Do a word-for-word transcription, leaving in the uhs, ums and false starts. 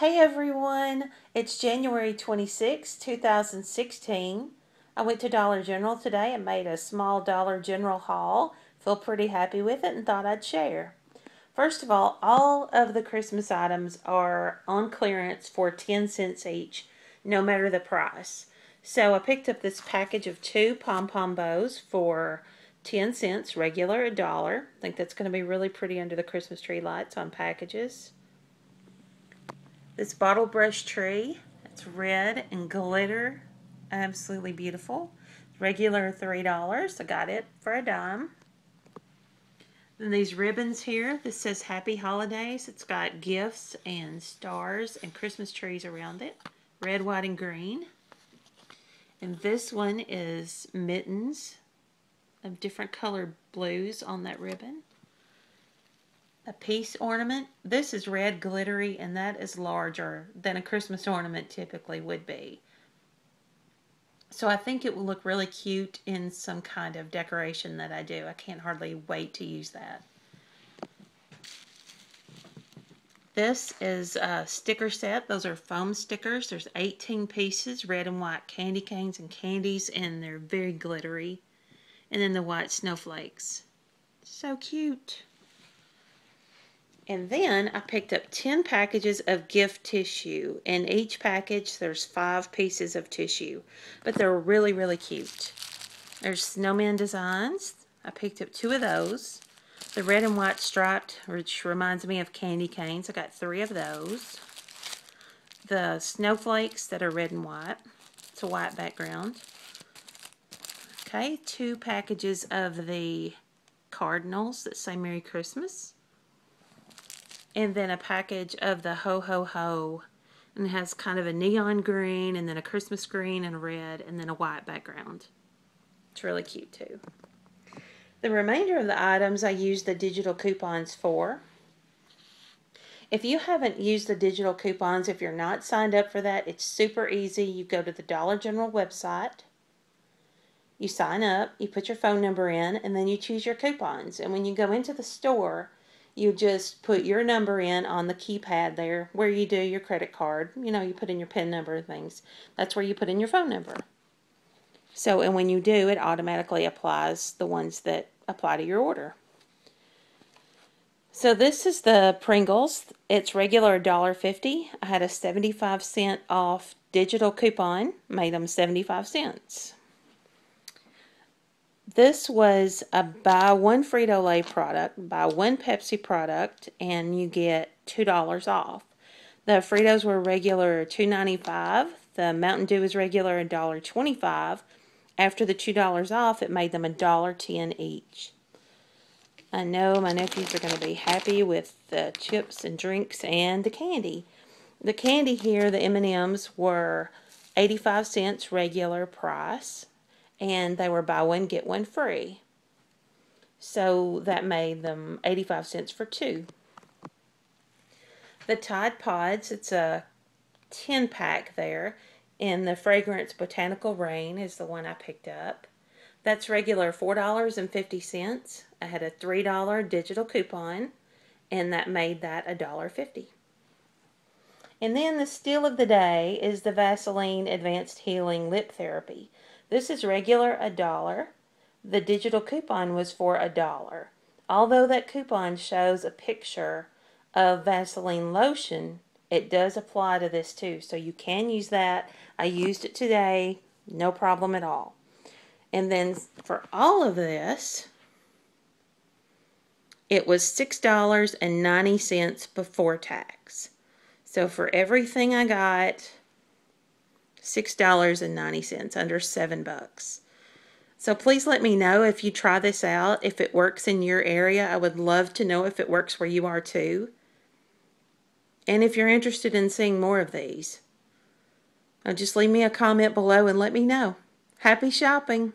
Hey everyone, it's January twenty-sixth, two thousand sixteen. I went to Dollar General today and made a small Dollar General haul. Feel pretty happy with it and thought I'd share. First of all, all of the Christmas items are on clearance for ten cents each, no matter the price. So I picked up this package of two pom-pom bows for ten cents, regular a dollar. I think that's going to be really pretty under the Christmas tree lights on packages. This bottle brush tree, it's red and glitter, absolutely beautiful. Regular three dollars, I got it for a dime. Then these ribbons here, this says Happy Holidays. It's got gifts and stars and Christmas trees around it. Red, white, and green. And this one is mittens of different colored blues on that ribbon. A peace ornament. This is red glittery, and that is larger than a Christmas ornament typically would be. So I think it will look really cute in some kind of decoration that I do. I can't hardly wait to use that. This is a sticker set. Those are foam stickers. There's eighteen pieces, red and white candy canes and candies, and they're very glittery. And then the white snowflakes. So cute. And then I picked up ten packages of gift tissue. In each package, there's five pieces of tissue. But they're really, really cute. There's snowman designs. I picked up two of those. The red and white striped, which reminds me of candy canes. I got three of those. The snowflakes that are red and white. It's a white background. Okay, two packages of the cardinals that say Merry Christmas. And then a package of the Ho Ho Ho, and it has kind of a neon green and then a Christmas green and red and then a white background. It's really cute too. The remainder of the items I used the digital coupons for. If you haven't used the digital coupons, if you're not signed up for that, it's super easy. You go to the Dollar General website, you sign up, you put your phone number in, and then you choose your coupons. And when you go into the store, you just put your number in on the keypad there where you do your credit card. You know, you put in your PIN number and things. That's where you put in your phone number. So, and when you do, it automatically applies the ones that apply to your order. So this is the Pringles. It's regular a dollar fifty. I had a seventy-five cent off digital coupon. Made them seventy-five cents. This was a buy one Frito-Lay product, buy one Pepsi product, and you get two dollars off. The Fritos were regular two ninety-five. The Mountain Dew is regular a dollar twenty-five. After the two dollars off, it made them a dollar ten each. I know my nephews are going to be happy with the chips and drinks and the candy. The candy here, the M and Ms, were eighty-five cents regular price. And they were buy one, get one free. So that made them eighty-five cents for two. The Tide Pods, it's a ten pack there. And the Fragrance Botanical Rain is the one I picked up. That's regular four dollars and fifty cents. I had a three dollar digital coupon. And that made that a dollar fifty. And then the steal of the day is the Vaseline Advanced Healing Lip Therapy. This is regular a dollar. The digital coupon was for a dollar. Although that coupon shows a picture of Vaseline lotion, it does apply to this too. So you can use that. I used it today. No problem at all. And then for all of this, it was six dollars and ninety cents before tax. So for everything I got, six dollars and ninety cents, under seven bucks. So please let me know if you try this out, if it works in your area. I would love to know if it works where you are too. And if you're interested in seeing more of these, just leave me a comment below and let me know. Happy shopping!